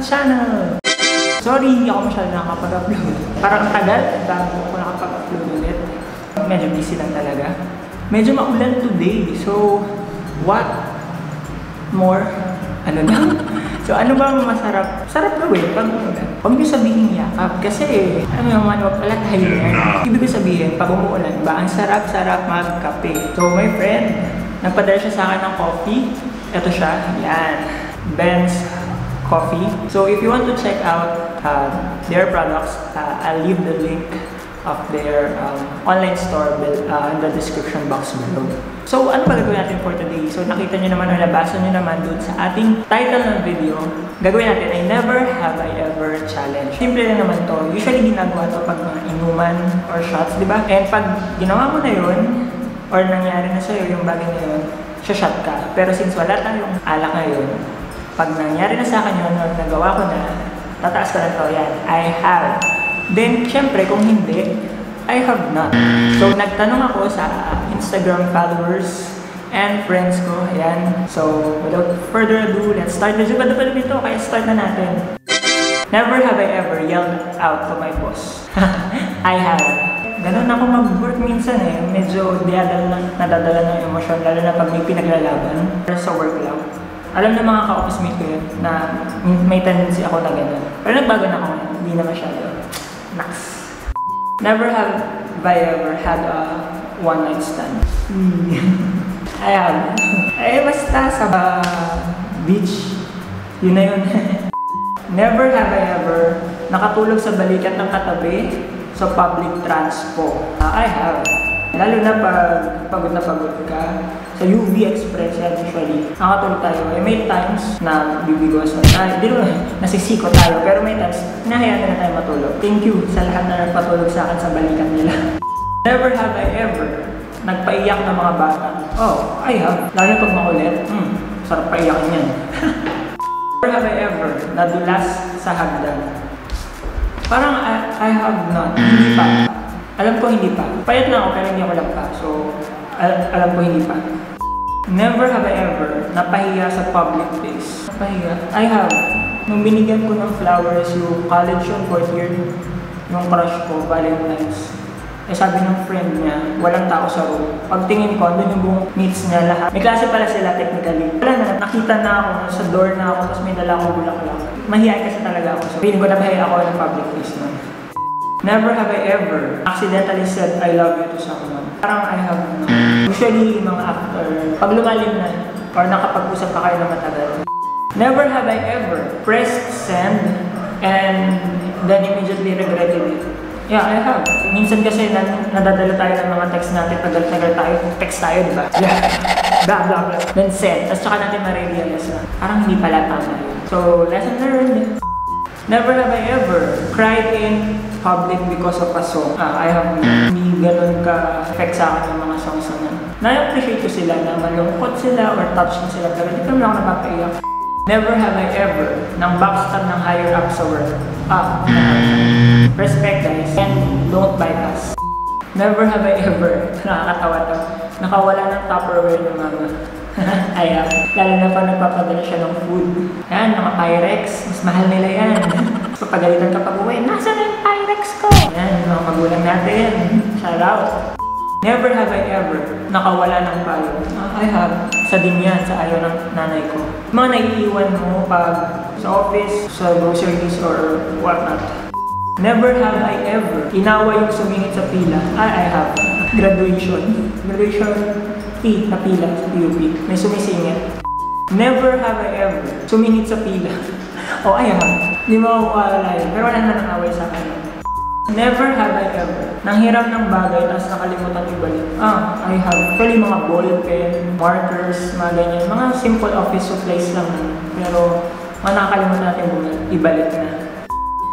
channel. Sorry, hindi ako masyado nakakapag-upload. Parang tagal, dami ako nakakapag-upload ulit. Medyo busy lang talaga. Medyo maulan today. So, what more? Ano na? So, ano ba masarap? Sarap gawin pag umuulan. Huwag niyo sabihin yakap. Kasi, ano naman, wala tayo yan. Ibig sabihin, pag umuulan ba, ang sarap-sarap magkape. So, my friend, nagpadala siya sa akin ng coffee. Ito siya. Yan. Ben's Coffee. So, if you want to check out their products, I'll leave the link of their online store in the description box below. So, ano ba gagawin natin for today? So, nakita nyo naman o nabasa nyo naman doon sa ating title ng video. Gagawin natin, I Never Have I Ever Challenge. Simple lang naman to. Usually, ginagawa to pag mga inuman or shots, di ba? And pag ginawa mo na yun, or nangyari na sa'yo yung bagay na yun, shot ka. Pero since wala tayong alak ngayon, pag nangyari na sa akin yun, or nagawa ko na, tataas ko na to, yan, I have. Then, syempre, kung hindi, I have not. So, nagtanong ako sa Instagram followers and friends ko, yan. So, without further ado, let's start. Medyo padapad dito, kaya start na natin. Never have I ever yelled out to my boss. I have. Ganun ako mag-work minsan eh. Medyo nadadala ng emosyon, lalo na pag may pinaglalaban. Pero sa work lang. Alam na mga ka-officemate ko yun na may tendency ako na ganun. Pero nagbago na ako, hindi na masyado. Naks! Never have I ever had a one-night stand. I have. Eh, basta sa beach. Yun na yun. Never have I ever nakatulog sa balikat ng katabi sa public transport. I have. Lalo na pag pagod na pagod ka. Sa UV Express yan usually. Nakatulog tayo. Eh, may times na bibigwas na tayo. Di naman, nasisiko tayo. Pero may times, hinahayaan na tayo matulog. Thank you sa lahat na nagpatulog sa akin sa balikan nila. Never have I ever nagpaiyak ng mga bata. Oh, I have. Lalo na pag makulit. Sarap paiyakin yan. Never have I ever nadulas sa hagdan. Parang I have not. Hindi pa. Alam ko hindi pa. Payat na ako pero hindi ako lagpa. So, alam ko hindi pa. Never have I ever napahiya sa public place. Napahiya? I have. Nung binigyan ko ng flowers yung college yung fourth year, yung crush ko, Valentine's. Eh sabi ng friend niya, walang tao sa room. Pagtingin ko, doon yung buong mates niya lahat. May klase pala sila technically. Wala na, nakita na ako, sa door na ako, tapos may dala akong bulak-bulak. Mahiyay kasi talaga ako. So, feeling ko nabahay ako ng public place nun. Never have I ever accidentally said, I love you to someone. Parang I have not. Usually, mga actor, pag lumalim na, or nakapag-usap pa kayo na matagal. Never have I ever pressed send and then immediately regretted it. Yeah, I have. Minsan kasi nadadala tayo ng mga text natin. Tagal-tagal tayo. Text tayo, diba? Yeah. Blah, blah, blah. Then set. Tapos saka natin marirealize na parang hindi pala tama yun. So, lesson learned. Never have I ever cried in public because of a song. I have hindi ganun ka-effect sa akin ng mga songs na yun. Na-appreciate ko sila na malungkot sila or touched sila. Pero hindi pa naman ako napapaiyak. Never have I ever nang backstab ng higher up sa work. Respect guys and don't bite us. Never have I ever, nakakatawa to, nakawala ng Tupperware ng mama. I have. Lalo na pa nagpapadala siya ng food. Ayan, mga Pyrex. Mas mahal nila yan. So pagalitan kapag uwi, nasa na yung Pyrex ko? Ayan, mga magulang natin. Shout out. Never have I ever nakawala ng payo. I have. Sa din yan, sa ayaw ng nanay ko. Mga naiiwan mo pag sa office, sa groceries, or whatnot. Never have I ever inawa yung sumingit sa pila. I have. Graduation fee na pila sa PUP. May sumisingit. Never have I ever sumingit sa pila. Oh, I have. Hindi mawawala yun. Pero wala na nangaway sa akin. Never have I ever nanghiram ng bagay tapos nakalimutan ibalik. I have. Actually, mga ball pen, markers, mga ganyan. Mga simple office supplies lang. Pero nakakalimutan natin ibalik na.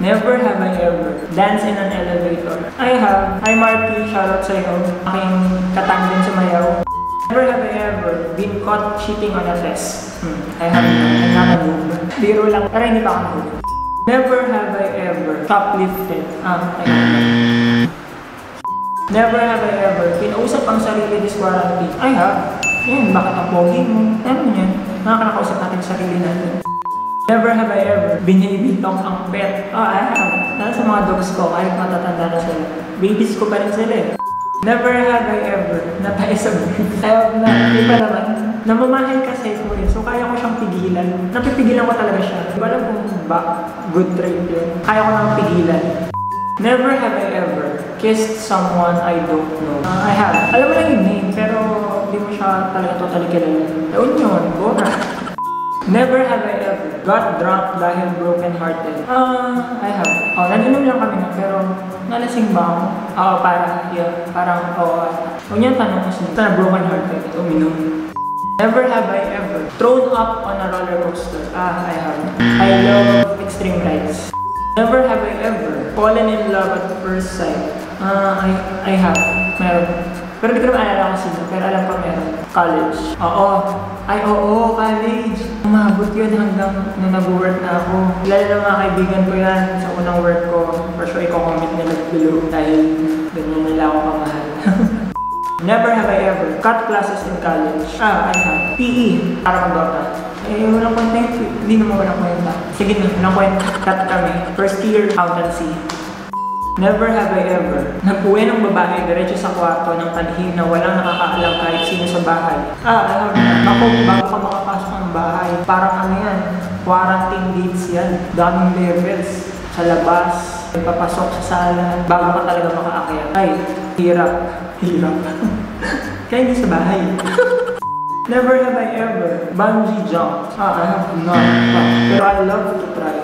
Never have I ever danced in an elevator. I have. Hi Marty, shoutout sa'yo. Aking katangin sumayaw. Never have I ever been caught cheating on a test. I have. Nakabog. Biro lang. Pero hindi pa ako nabog. Never have I ever shoplifted. I have. Never have I ever kinausap ang sarili this quarantine. I have. Yan, bakit ang pogi mo? Ano yan? Nakakausap natin sarili natin. Never have I ever been ang pet. Oh, I have. Dahil sa mga dogs ko, kahit matatanda na sila, babies ko pa rin sila. Never have I ever napaisabog. Iba naman. Namamahal kasi ko yun, so kaya ko siyang pigilan. Napipigilan ko talaga siya. Di ba alam kung ba, good trait yun. Kaya ko nang pigilan. Never have I ever kissed someone I don't know. I have. Alam mo lang yung name, pero hindi mo siya talaga totally kilala. Yun yun, go na. Never have I ever got drunk dahil broken-hearted. I have. Oh, naninom lang kami na, pero nalasing ba ako? Oo, parang, yeah, parang, oo. Huwag niya tanong kasi, sana broken-hearted, uminom. Never have I ever thrown up on a roller coaster. I have. I love extreme rides. Never have I ever fallen in love at first sight. I have. Meron. Pero hindi ko naman alala kasi, pero alam ko meron. College. Oo. Ay, oo, college. Umabot yun hanggang nung nag-work na ako. Kilala ng mga kaibigan ko yan sa unang work ko. For sure, i-comment nila below dahil ganyan nila ako pamahal. Never have I ever cut classes in college. I have. PE. Parang dota. Eh, walang kwenta. Hindi naman walang kwenta. Sige na, walang kwenta. Cut kami. First year, accountancy. Never have I ever nag-uwi ng babae diretso sa kwarto ng panhin na walang nakakaalam kahit sino sa bahay. Alam na. Ako, bago ka makapasok ng bahay, parang ano yan, quarantine dates yan. Daming levels sa labas, papasok sa sala, bago ka talaga makaakyat. Ay, hirap. Hirap. Kaya hindi sa bahay. Never have I ever bungee jumped. I have not. Pero I love to try.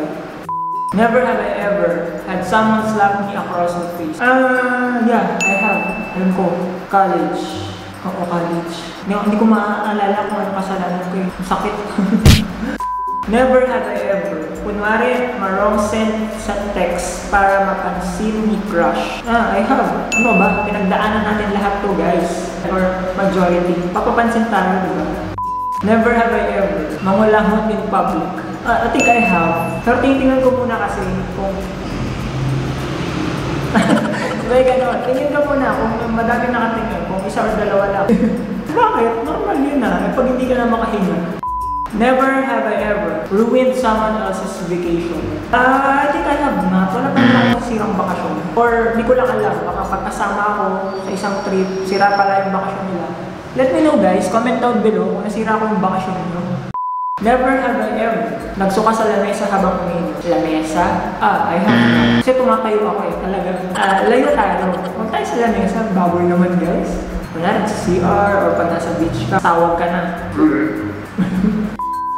Never have I ever had someone slap me across the face. Yeah, I have. Alam ko, college. Oo, college. Hindi ko maaalala kung ano kasalanan ko yun. Sakit. Never have I ever, kunwari, marong send sa text para mapansin ni crush. I have. Ano ba? Pinagdaanan natin lahat to, guys. Or majority. Papapansin tayo, diba? Never have I ever mangulahot in public. I think I have. Pero tingnan ko muna kasi kung... Kaya gano'n. Tingin ko muna kung madami nakatingin. Kung isa or dalawa lang. Bakit? Normal yun na. Pag hindi ka na makahinga. Never have I ever ruined someone else's vacation. I think I have na. Wala pa lang akong sirang bakasyon. Or di ko lang alam. Baka pagkasama ako sa isang trip, sira pala yung bakasyon nila. Let me know guys. Comment down below kung nasira ko yung bakasyon nyo. Never have I ever nagsuka sa lamesa habang umiinom. Lamesa? I have not. Kasi tumatayo ako eh, talaga. Layo tayo. Huwag tayo sa lamesa, bawal naman guys. Wala rin sa CR or pag nasa beach ka, tawag ka na.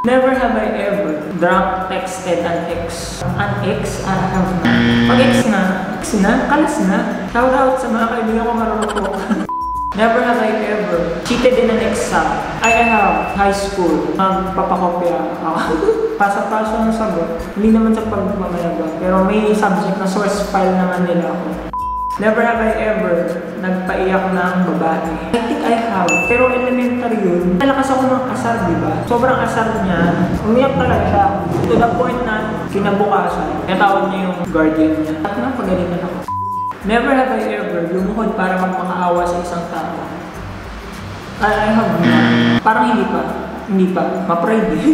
Never have I ever drunk, texted an ex. An ex? I have not. Pag ex na, kalas na. Shout out sa mga kaibigan ko marunong ko. Never have I ever cheated in an exam. I have high school. Papakopya ako. Pasa-paso ng sagot. Hindi naman sa pagmamalaga. Pero may subject na source file naman nila ako. Never have I ever nagpaiyak na ang babae. I think I have. Pero elementary yun. Malakas ako ng asar, diba? Sobrang asar niya. Umiyak talaga siya. To the point na kinabukasan. Natawag niya yung guardian niya. At napagalitan ako. Never have I ever lumuhod para magmakaawa sa isang tao. I have not. Parang hindi pa. Hindi pa. Ma-pride eh.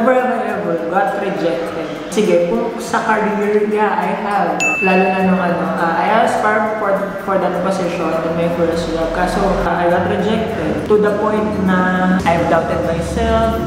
Never have I ever got rejected. Sige, kung sa career niya, I have. Lalo na nung ano, I aspire for that position in my first job. Kaso, I got rejected. To the point na I've doubted myself.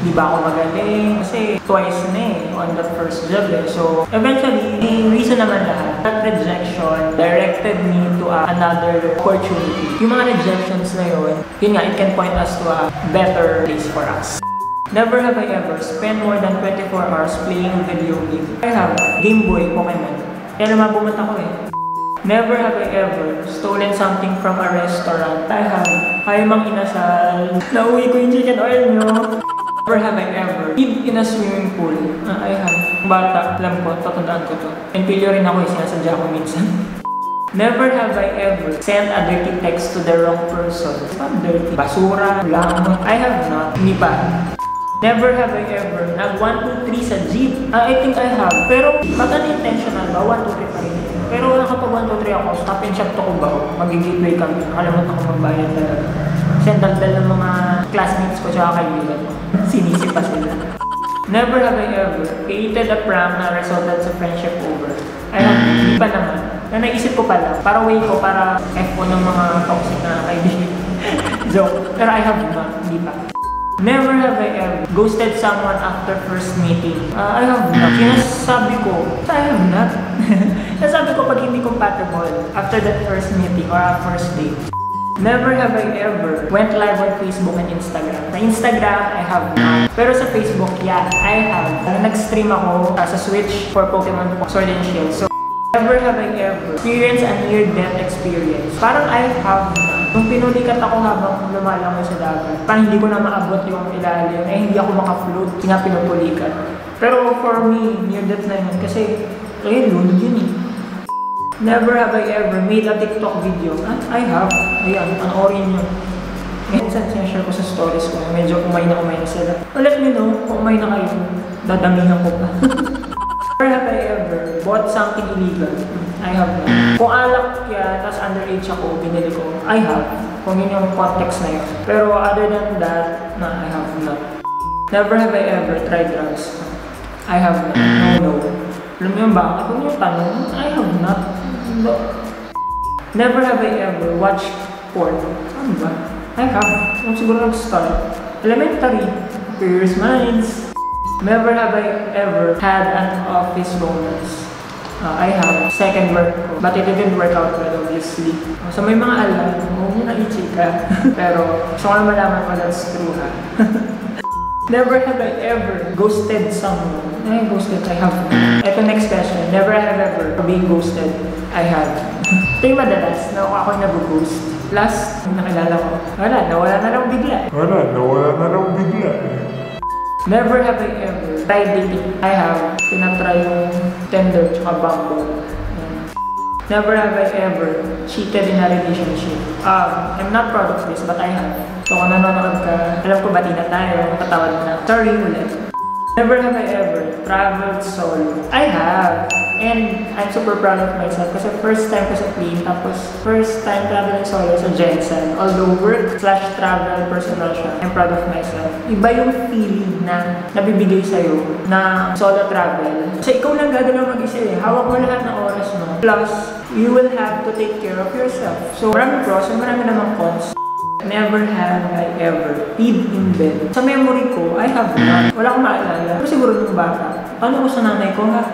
Di ba ako magaling? Kasi twice na eh on the first job eh. So, eventually, may reason naman lahat. That rejection directed me to another opportunity. Yung mga rejections na yun, yun nga, it can point us to a better place for us. Never have I ever spent more than 24 hours playing video game. I have Game Boy, Pokemon. Kaya lumabot ako eh. Never have I ever stolen something from a restaurant. I have. Ay, Mang Inasal. Nauwi ko yung chicken oil nyo. Never have I ever lived in a swimming pool. I have. Bata, alam ko, tatandaan ko to. And pilyo rin ako eh, sinasadya ko minsan. Never have I ever sent a dirty text to the wrong person. It's not dirty. Basura, lang. I have not. Hindi pa. Never have I ever nag-1, 2, 3 sa jeep. I think I have. Pero mag-unintentional ba? 1, 2, 3 pa rin. Pero nakapag 1, 2, 3 ako, stop and shop to ko ba? Mag-gateway kami. Nakalaman ako magbayad talaga. Sendal-dal ng mga classmates ko tsaka kaibigan ko. Sinisip pa sila. Never have I ever created a prank na resulted sa friendship over. Ay, hindi pa naman. Na naisip ko pala, para way ko, para F1 ng mga toxic na kaibigan. Joke. Pero I have not. Hindi pa. Never have I ever ghosted someone after first meeting. I have not. Sinasabi ko, I have not. Sinasabi ko pag hindi compatible after that first meeting or our first date. Never have I ever went live on Facebook and Instagram. Sa Instagram, I have not. Pero sa Facebook, yeah, I have. Nag-stream ako sa Switch for Pokemon Sword and Shield. So, never have I ever experienced a near-death experience. Parang I have not. Nung pinulikat ako habang lumalangoy sa dagat, parang hindi ko na maabot yung ilalim. Eh, hindi ako maka-float. Kaya pinulikat. Pero for me, near-death na yun. Kasi, eh, lunod yun eh. Never have I ever made a TikTok video. I have. Ayan, panoorin nyo. Minsan sinashare ko sa stories ko. Medyo kumain na sila. Let me know kung kumain na kayo. Dadamihan ko pa. Never have I ever bought something illegal. I have. Kung alak yan, tapos underage ako, binili ko. I have. Kung yun yung context na yun. Pero other than that, na I have not. Never have I ever tried drugs. I have not. No. Alam mo yung bakit? Kung yung tanong, I have not. No. Never have I ever watched porn. Ano ba? I have. Nung siguro nag-start. Elementary. Curious minds. Never have I ever had an office romance. I have. Second work ko. But it didn't work out well, obviously. So may mga alam. Huwag nyo na-i-chika. Pero gusto ko na malaman ko that's true, ha? Never have I ever ghosted someone. I ghosted. I have. Ito next question. Never have I ever been ghosted. I have. Ito yung madalas na ako nag-ghost. Last, nakilala ko. Wala, nawala na lang bigla. Never have I ever tried dating. I have. Tinatry yung Tinder tsaka Bumble. Never have I ever cheated in a relationship. I'm not proud of this, but I have. So kung nanonood ka, alam ko bati na tayo, matatawad na. Sorry ulit. Never have I ever traveled solo. I have. And I'm super proud of myself kasi first time ko sa plane, tapos first time traveling solo sa Jetson. Although work/travel personal siya, I'm proud of myself. Iba yung feeling na nabibigay sa'yo na solo travel. Kasi ikaw lang gagalaw mag-isa eh. Hawak mo lahat ng oras mo. Plus, you will have to take care of yourself. So, maraming pros and maraming namang cons. Never have I ever peed in bed. Sa memory ko, I have not. Wala akong maalala. Pero siguro nung bata. Paano ko sa nanay ko ha?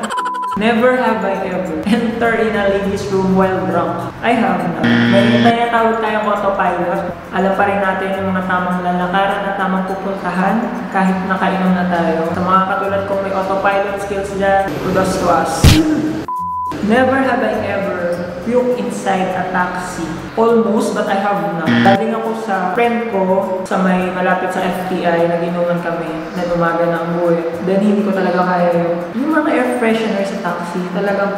Never have I ever entered in a ladies room while drunk. I have not. May tinatawag tayong autopilot. Alam pa rin natin yung mga tamang lalakaran at tamang pupuntahan kahit nakainom na tayo. Sa mga katulad kong may autopilot skills dyan, kudos to us. Never have I ever puke inside a taxi. Almost, but I have not. Daling ako sa friend ko, sa may malapit sa FTI, naginuman kami, nanumaga na ang buhay. Then, hindi ko talaga kaya yung mga air freshener sa taxi, talagang,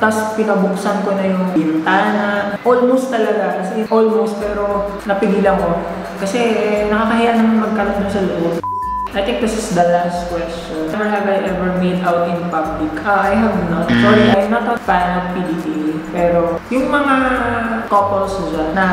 tas pinabuksan ko na yung bintana. Almost talaga, kasi almost, pero napigilan ko. Kasi, nakakahiya naman magkaroon sa loob. I think this is the last question. Never have I ever made out in public. I have not. Sorry, I'm not a fan of PDA. Pero yung mga couples dyan na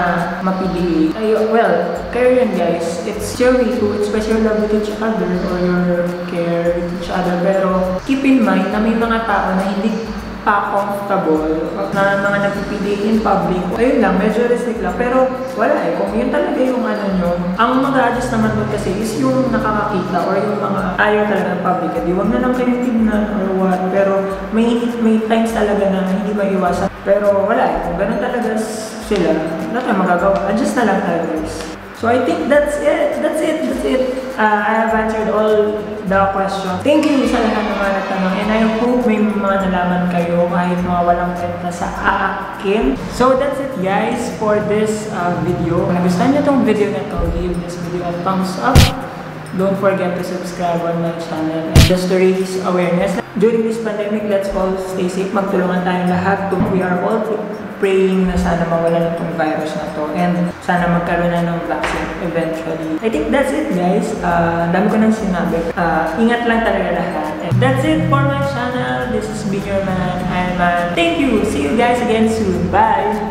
mapili, well, kayo yun guys. It's your way to express your love with each other or your care with each other. Pero keep in mind na may mga tao na hindi pa comfortable na mga nagpipili in public. Ayun lang, medyo restrict lang. Pero wala eh. Kung yun talaga yung ano nyo, ang mag-adjust naman mo kasi is yung nakakakita or yung mga ayaw talaga ng public. Di wag na lang kayong tignan or what. Pero may times talaga na hindi maiwasan. Pero wala eh. Kung ganun talaga sila, wala tayong magagawa. Adjust na lang tayo guys. So I think that's it. I have answered all the questions. Thank you sa lahat ng mga natanong. And I hope may mga nalaman kayo kahit mga walang kwenta sa akin. So that's it guys for this video. Kung nagustuhan nyo tong video na to, give this video a thumbs up. Don't forget to subscribe on my channel. And just to raise awareness, during this pandemic, let's all stay safe. Magtulungan tayong lahat. We are all praying na sana mawala na itong virus na to and sana magkaroon na ng vaccine eventually. I think that's it guys. Dami ko nang sinabi. Ingat lang talaga lahat. And that's it for my channel. This is Bigger Man. I'm Man. Thank you. See you guys again soon. Bye!